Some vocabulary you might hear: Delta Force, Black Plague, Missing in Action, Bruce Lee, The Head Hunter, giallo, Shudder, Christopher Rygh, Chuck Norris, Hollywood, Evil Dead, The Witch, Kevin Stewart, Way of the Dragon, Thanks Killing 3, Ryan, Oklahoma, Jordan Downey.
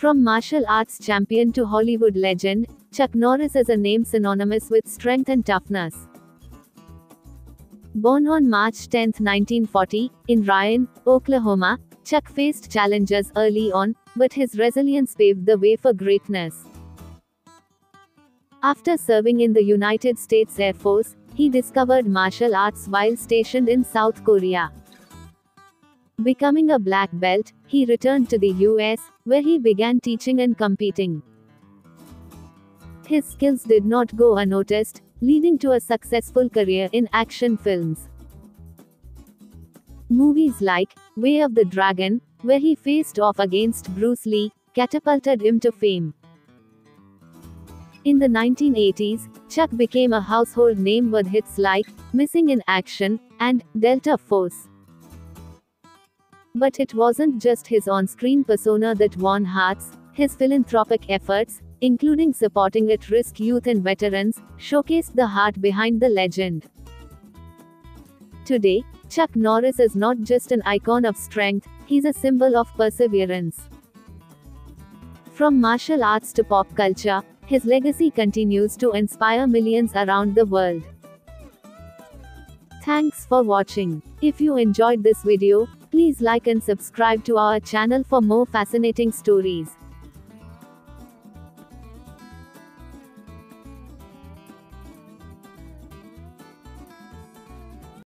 From martial arts champion to Hollywood legend, Chuck Norris is a name synonymous with strength and toughness. Born on March 10, 1940, in Ryan, Oklahoma, Chuck faced challenges early on, but his resilience paved the way for greatness. After serving in the United States Air Force, he discovered martial arts while stationed in South Korea. Becoming a black belt, he returned to the U.S., where he began teaching and competing. His skills did not go unnoticed, leading to a successful career in action films. Movies like Way of the Dragon, where he faced off against Bruce Lee, catapulted him to fame. In the 1980s, Chuck became a household name with hits like Missing in Action and Delta Force. But it wasn't just his on-screen persona that won hearts. His philanthropic efforts, including supporting at-risk youth and veterans, showcased the heart behind the legend. Today, Chuck Norris is not just an icon of strength, he's a symbol of perseverance. From martial arts to pop culture, his legacy continues to inspire millions around the world. Thanks for watching. If you enjoyed this video, please like and subscribe to our channel for more fascinating stories.